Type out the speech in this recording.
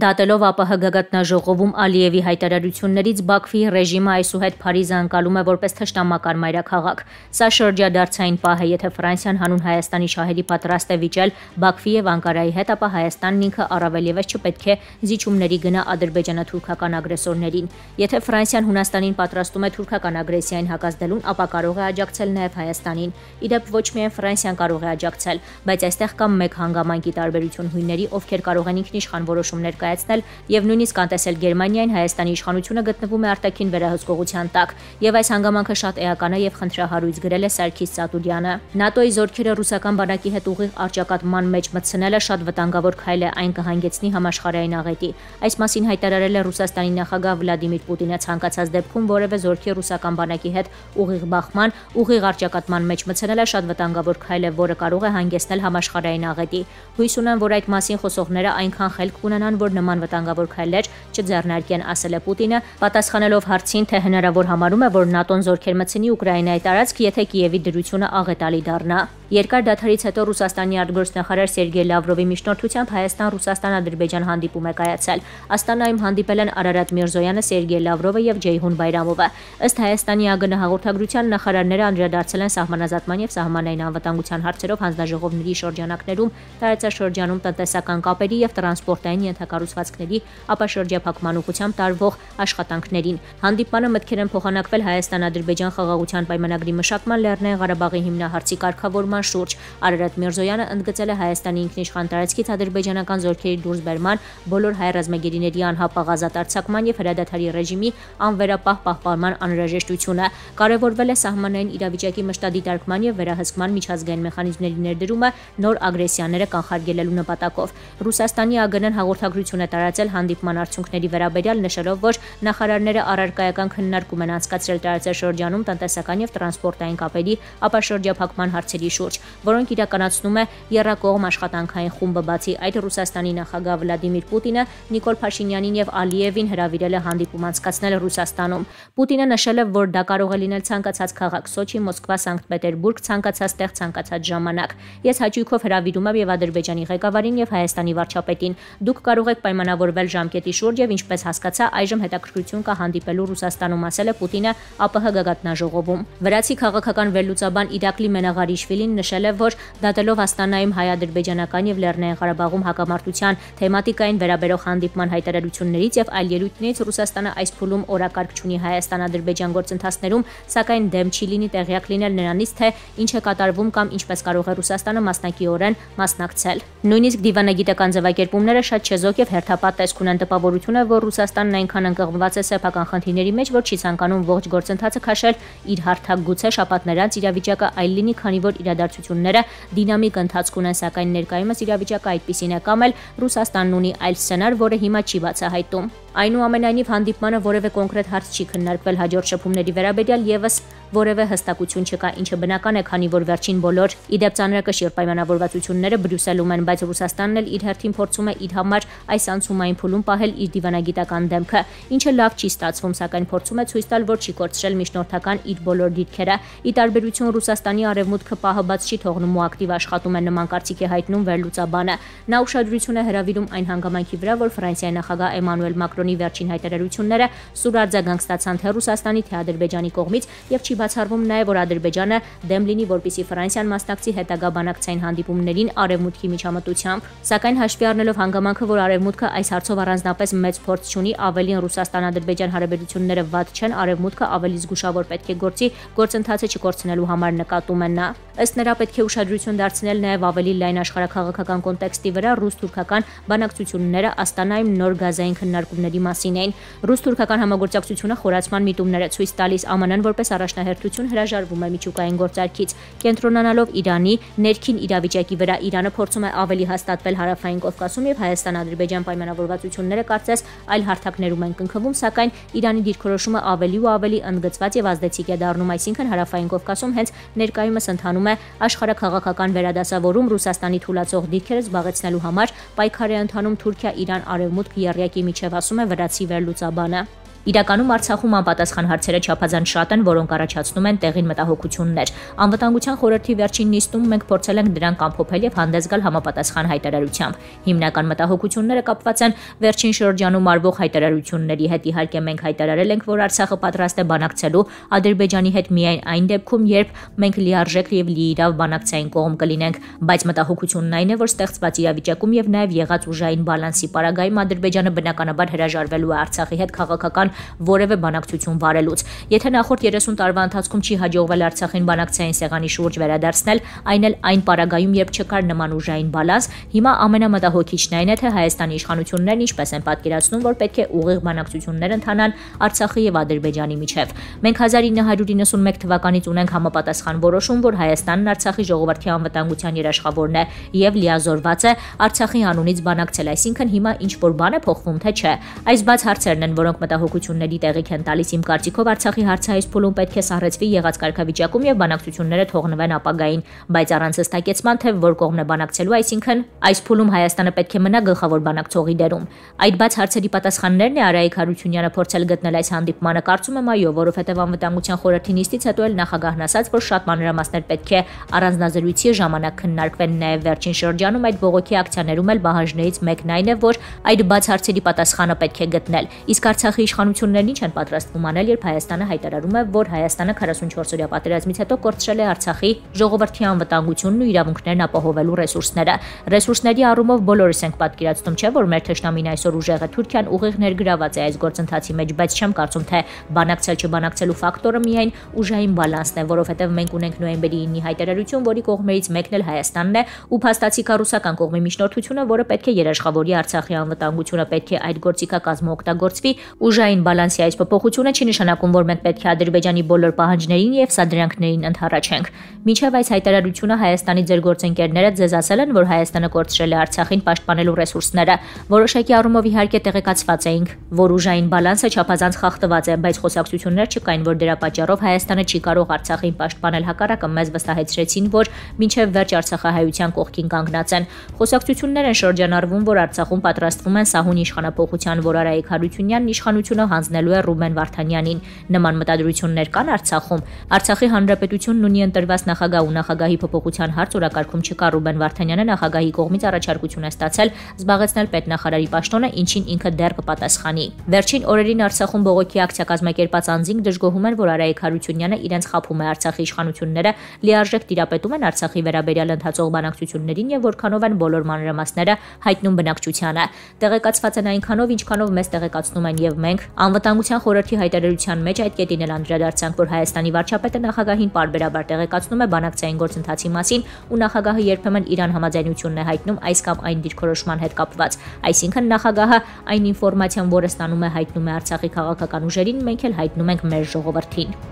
Դատելով ԱՊՀ գագաթնաժողովում Ալիևի հայտարարություններից Բաքվի ռեժիմը այսուհետ Փարիզը անցալում է որպես թշնամական մայրաքաղաք։ Սա շրջադարձային պահ է, եթե Ֆրանսիան հանուն Հայաստանի շահերի պատրաստ է վիճել Բաքվի եւ Անկարայի հետ, ապա Հայաստանն ինքը առավել եւս չպետք է զիջումների գնա ադրբեջանա-թուրքական ագրեսորներին։ Եթե Ֆրանսիան Հունաստանին պատրաստում է թուրքական ագրեսիային հակազդելուն, ապա կարող է աջակցել նաեւ Հայաստանին։ Իդեպ ոչ միայն Ֆրանսիան կարող է աջակցել, բայց այստեղ կա մեկ հանգամանքի տարբերություն հույների, ովքեր կարող են ինքնիշխան որոշումներ Եվ նույնիսկ անտեսել Գերմանիային Հայաստանի իշխանությունը գտնվում է արտաքին վերահսկողության տակ, եւ այս հանգամանքը շատ էական է եւ խնդրահարույց գրել է Սարգիս Սատուրյանը։ ՆԱՏՕ-ի զորքերը ռուսական բանակի հետ ուղիղ առճակատման մեջ մտցնելը շատ վտանգավոր քայլ է, այն կհանգեցնի համաշխարհային աղետի։ Այս մասին հայտարարել է Ռուսաստանի նախագահ Վլադիմիր Պուտինը ցանկացած դեպքում որևէ զորքի ռուսական բանակի հետ ուղիղ բախման, ուղիղ առճակատման մեջ մտցնելը շատ վտանգավոր քայլ է, որը կարող է հանգեցնել համաշխարհային աղետի։ Հույս ունեմ, որ այդ մասին խոսողները այնքան խելք կունենան, որ նման վտանգավոր քայլեր չձեռնարկեն, ասել է Պուտինը, պատասխանելով հարցին, թե հնարավոր համարում է, որ ՆԱՏՕ-ն զորքեր մտցնի Ուկրաինայի տարածք, եթե Կիևի դրությունը աղետալի դառնա։ Երկար դադարից հետո Ռուսաստանի արտգործնախարար Սերգեյ Լավրովի միջնորդությամբ Հայաստան-Ռուսաստան-Ադրբեջան հանդիպում է կայացել։ Աստանայում հանդիպել են Արարատ Միրզոյանը, Սերգեյ Լավրովը եւ Ջեյհուն Բայրամովը։ Ըստ Հայաստանի ԱԳՆ հաղորդագրության նախարարները անդրադարձել են սահմանազատման եւ սահմանային անվտանգության հարցերով հանձնաժողովների շրջանակներում, տարածաշրջանում տնտեսական կապերի եւ տրանսպորտային ենթակառուցվածքների ապաշրջափակման ուղղությամբ տարվող աշխատանքներին։ Հանդիպանը մտքեր են փոխանակվել Հայաստան-Ադրբեջան խաղաղության պայմանագրի մշակման Լեռնային Ղարաբաղի հիմնահարցի կարգավորման շուրջ։ Արարատ Միրզոյանը ընդգծել է Հայաստանի ինքնիշխան տարածքից ադրբեջանական զորքերի դուրսբերման, բոլոր հայ ռազմագերիների անհապաղ ազատ արձակման եւ հրադադարի ռեժիմի անվերապահ պահպանման անհրաժեշտությունը։ Կարևորվել է սահմանային իրավիճակի մշտադիտարկման եւ վերահսկման միջազգային մեխանիզմների ներդրումը նոր ագրեսիաները կանխարգելելու նպատակով։ Ռուսաստանի ԱԳՆ-ն հաղորդագրություն է տարածել հանդիպման արդյունքների վերաբերյալ, նշելով, որ նախարարները առարկայական քննարկում են անցկացրել տարածաշրջանում տնտեսական եւ տրանսպորտային կապերի ապաշրջափակման հարցերի շուրջ, որոնք իրականացնում է Եռակողմ աշխատանքային խումբը։ Բացի այդ, Ռուսաստանի նախագահ Վլադիմիր Պուտինը Նիկոլ Փաշինյանին եւ Ալիևին հրավիրել է հանդիպում անցկացնել Ռուսաստանում։ Պուտինը նշել է, որ դա կարող է լինել ցանկացած քաղաք՝ Սոչի, Մոսկվա, Սանկտ Պետերբուրգ, ցանկացած տեղ, ցանկացած ժամանակ։ Ես հաճույքով հրավիրում եմ եւ Ադրբեջանի ղեկավարին եւ Հայաստանի վարչապետին։ Դուք կարող եք պայմանավորվել ժամկետի շուրջ եւ ինչպես հասկացա, այժմ հետաքրքրություն կա հանդիպելու Ռուսաստանում, ասել է Պուտինը ԱՊՀ գագաթնաժողովում։ Վրացի քաղաքական վերլուծաբան Իրակլի Մենաղարիշվիլին նշել է, որ դատելով Աստանայում հայ-ադրբեջանական եւ Լեռնային Ղարաբաղում հակամարտության թեմատիկային վերաբերող հանդիպման հայտարարություններից եւ այլ ելույթներից Ռուսաստանը այս փուլում օրակարգ չունի Հայաստան-Ադրբեջան գործընթացներում, սակայն դեմ չի լինի տեղյակ լինել նրանից, թե ինչ է կատարվում կամ ինչպես կարող է Ռուսաստանը մասնակիորեն մասնակցել։ Նույնիսկ դիվանագիտական ձևակերպումները շատ չեզոք եւ հերթապատ տեսք ունեն, տպավորությունը, որ Ռուսաստանն այնքան ընկղմված է սեփական խնդիրների մեջ, որ չի ցանկանում ողջ գործընթացը քաշել իր հարթագուցե շապատներած իրավիճակը այլ լինի, քանի որ իրադարձությունները դինամիկ ընթացք ունեն, սակայն ներկայումս իրավիճակը այդպիսին է կամ էլ Ռուսաստանն ունի այլ սցենար, որը հիմա չի բացահայտում։ Այնուամենայնիվ հանդիպմանը որևէ կոնկրետ հարց չի քննարկվել, հաջորդ շփումների վերաբերյալ եւս որևէ հստակություն չկա, ինչը բնական է, քանի որ վերջին բոլոր իդեպ ծանրակշիռ պայմանավորվածությունները Բրյուսելում են, բայց Ռուսաստանն էլ իր հերթին փորձում է իր համար այս անցումային փուլում պահել իր դիվանագիտական դեմքը, ինչը լավ չի ստացվում, սակայն փորձում է ցույց տալ, որ չի կորցրել միջնորդական իր բոլոր դիրքերը։ Ի տարբերություն Ռուսաստանի արևմուտքը պահը բաց չի թողնում ու ակտիվ աշխատում է, նման կարծիք է հայտնում վերլուծաբանը։ Նա ուշադրություն է հրավիրում այն հանգամանքի վրա, որ Ֆրանսիայի նախագահ Էմանուել Մակրոնի վերջին հայտարարությունները սուր արձագանք ստացան թե Ռուսաստանի, թե Ադրբեջանի կողմից եւ չի բացառվում նաեւ, որ Ադրբեջանը դեմ լինի, որպեսզի Ֆրանսիան մասնակցի հետագա բանակցային հանդիպումներին արևմուտքի միջամտությամբ, սակայն հաշվի առնելով հանգամանքը, որ արևմուտքը այս հարցով առանձնապես մեծ փորձ չունի, ավելին Ռուսաստան-Ադրբեջան հարաբերությունները վատ չեն, արևմուտքը ավելի զգուշավոր պետք է գործի գործընթացը չկորցնելու համար, նկատում են նա։ Ըստ նրա պետք է ուշադրություն դարձնել նաև ավելի լայն աշխարհակաղակական կոնտեքստի վրա ռուս-թուրքական բանակցությունները Աստանայում նոր գազային քննարկումների մասին էին։ Ռուս-թուրքական համագործակցությունը խորացման միտումներ է ցույց տալիս, ԱՄՆ-ն որպես առաջնահերթություն հրաժարվում է միջուկային գործարքից, կենտրոնանալով Իրանի ներքին իրավիճակի վրա։ Իրանը փորձում է ավելի հաստատվել հարավային Կովկասում եւ Հայաստան-Ադրբեջան պայմանավորվածությունները կարծես այլ հարթակներում են կնքվում, սակայն Իրանի դիրքորոշումը ավելի ու ավելի ընդգծված եւ ազդեցիկ է դառնում, այսինքն հարավային Կովկասում հենց ներկայումս ընթանում է աշխարհակաղակական վերադասավորում Ռուսաստանի թուլացող դիրքերը զբաղեցնելու համար, պայքարի ընթանում Թուրքիա-Իրան արևմուտք եռյակի միջև, ասում է վրացի վերլուծաբանը։ Իրականում Արցախում անպատասխան հարցերը չափազանց շատ են, որոնք առաջացնում են տեղին մտահոգություններ։ Անվտանգության խորհրդի վերջին նիստում մենք փորձել ենք դրանք ամփոփել եւ հանդես գալ համապատասխան հայտարարությամբ։ Հիմնական մտահոգությունները կապված են վերջին շրջանում արվող հայտարարությունների հետ։ Իհարկե մենք հայտարարել ենք, որ Արցախը պատրաստ է բանակցելու Ադրբեջանի հետ միայն այն դեպքում, երբ մենք լիարժեք եւ լիիրավ բանակցային կողմ կլինենք, բայց մտահոգությունն այն է, որ ստեղծված իրավիճակում եւ նաեւ եղած ուժային բալանսի պարագայում Ադրբեջանը բնականաբար հրաժարվելու է Արցախի հետ քաղաքական որևէ բանակցություն վարելուց։ Եթե նախորդ 30 տարվա ընթացքում չի հաջողվել Արցախին բանակցային սեղանի շուրջ վերադարձնել, այն էլ այն պարագայում, երբ չկար նման ուժային բալանս, հիմա ամենամտահոգիչն այն է, թե Հայաստանի իշխանություններն ինչպես են պատկերացնում, որ պետք է ուղիղ բանակցություններ ընթանան Արցախի եւ Ադրբեջանի միջեւ։ Մենք 1991 թվականից ունենք համապատասխան որոշում, որ Հայաստանն Արցախի ժողովրդի անվտանգության երաշխավորն է եւ լիազորված է Արցախի անունից բանակցել, այսինքն հիմա ինչ որ բան է փոխվում, թե չէ։ Այս բաց հարցերն են, որոնք մտահոգությունների տեղիք են տալիս։ Իմ կարծիքով Արցախի հարցը այս փուլում պետք է սառեցվի եղած կարգավիճակում եւ բանակցությունները թողնվեն ապագային, բայց առանց հստակեցման, թե որ կողմն է բանակցելու, այսինքն այս փուլում Հայաստանը պետք է մնա գլխավոր բանակցողի դերում։ Այդ բաց հարցերի պատասխաններն է Արայիկ Հարությունյանը փորձել գտնել այս հանդիպմանը, կարծում եմ այո, որովհետեւ անվտանգության խորհրդի նիստից հետո էլ նախագահն ասաց, որ շատ մանրամասներ պետք է առանձնազրույցի ժամանակ քննարկվեն, նաեւ վերջին շրջանում այդ բողոքի ակցիաներում էլ բաժնեից մեկն այն է, որ այդ բաց հարցերի պատասխանը պետք է գտնել։ Իսկ Արցախի իշխանություններն ինչ են պատրաստվում անել, երբ Հայաստանը հայտարարում է, որ Հայաստանը 44-օրյա պատերազմից հետո կորցրել է Արցախի ժողովրդի անվտանգությունն ու իրավունքներն ապահովելու ռեսուրսները։ Ռեսուրսների առումով բոլորս ենք պատկերացնում, չէ՞ որ մեր թշնամին այսօր ուժեղ է, Թուրքիան ուղիղ ներգրավված է այս գործընթացի մեջ, բայց չեմ կարծում, թե բանակցել-չբանակցելու ֆակտորը միայն ուժային բալանսն է, որովհետև մենք ունենք նոյեմբերի 9-ի հայտարարություն, որի կողմերից մեկն էլ Հայաստանն է ու փաստացիկա ռուսական կողմի միջնորդությունը, որը պետք է երաշխավորի Արցախի անվտանգությունը, պետք է այդ գործիքա կազմը օգտագործվի։ Ուժային բալանսի այս փոփոխությունը չի նշանակում, որ մենք պետք է Ադրբեջանի բոլոր պահանջներին եւ սադրանքներին ընդհառաչենք։ Մինչեւ այս հայտարարությունը Հայաստանի ձեր գործընկերները ձեզ ասել են, որ Հայաստանը կորցրել է Արցախին պաշտպանելու ռեսուրսները։ Որոշակի առումով իհարկե տեղեկացված էինք, որ ուժային բալանսը չափազանց խախտված է, բայց խոսակցություններ չկային, որ դրա պատճառով Հայաստանը չի կարող Արցախին պաշտպանել, հակառակը մեզ վստահեցրեցին, որ մինչև վերջ Արցախահայության կողքին կանգնած են։ Խոսակցություններ են շրջանառվում, որ Արցախում պատրաստվում են սահուն իշխանապողության, որ Արայիկ Հարությունյանն իշխանությունը հանձնելու է Ռուբեն Վարդանյանին։ Նման մտադրություններ կան Արցախում։ Արցախի հանրապետությունն ունի ընտրված նախագահ ու նախագահի փոփոխության հարց օրակարգում չկա։ Ռուբեն Վարդանյանը նախագահի կողմից առաջարկություն է ստացել զբաղեցնել պետնախարարի պաշտոնը, ինչին ինքը դեռ կպատասխանի։ Վերջին օրերին Արցախում բողոքի ակցիա կազմակերպած անձինք դժգոհում են, որ Արայիկ Հարությունյանը իրենց խափում է Արցախի իշխանությունները, լիարժեք տիրապետում են Արցախի վերաբերյալ ընթացող բանակցություններին եւ որքանով են բոլոր մանրամասները հայտնում բնակչությանը։ Տեղեկացված են այնքանով, ինչքանով մեզ տեղեկացնում են եւ մենք անվտանգության խորհրդի հայտարարության մեջ այդ կետին էլ անդրադարձանք, որ Հայաստանի վարչապետը նախագահին բարբերաբար տեղեկացնում է բանակցային գործընթացի մասին ու նախագահը երբեմն իրան համաձայնությունն է հայտնում այս կամ այն դիրքորոշման հետ կապված, այսինքն նախագահը այն ինֆորմացիան, որը ստանում է, հայտնում է Արցախի քաղաքական ուժերին, մենք էլ հայտնում ենք մեր ժողովրդին։